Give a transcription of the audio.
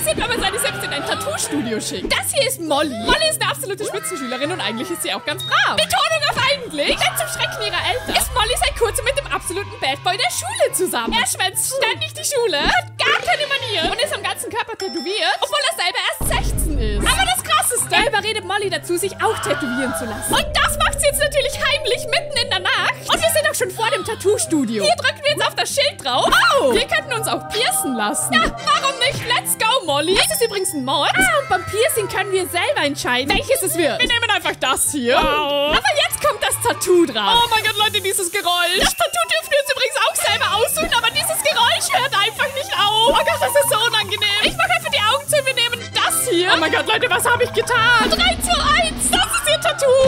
ist ja, wenn man seine selbst in ein Tattoo-Studio schickt. Das hier ist Molly. Molly ist eine absolute Spitzenschülerin und eigentlich ist sie auch ganz brav. Betonung auf eigentlich. Denn zum Schrecken ihrer Eltern ist Molly seit kurzem mit dem absoluten Bad Boy der Schule zusammen. Er schwänzt ständig die Schule, hat gar keine Manieren und ist am ganzen Körper tätowiert, obwohl er selber erst 16 ist. Aber das Krasseste, er überredet Molly dazu, sich auch tätowieren zu lassen. Und das macht sie jetzt natürlich heimlich mitten in der Nacht. Und wir sind auch schon vor dem Tattoo-Studio. Hier drücken wir jetzt auf das Schild drauf. Oh! Wir könnten uns auch piercen lassen. Ja, warum nicht? Let's go, Molly. Das ist übrigens ein Mord. Ah, und beim Piercing können wir selber entscheiden, welches es wird. Wir nehmen einfach das hier. Oh. Aber jetzt kommt das Tattoo dran. Oh mein Gott, Leute, dieses Geräusch. Das Tattoo dürfen wir uns übrigens auch selber aussuchen, aber dieses Geräusch hört einfach nicht auf. Oh Gott, das ist so unangenehm. Ich mache einfach die Augen zu, wir nehmen das hier. Oh mein Gott, Leute, was habe ich getan? 3:1, das ist ihr Tattoo.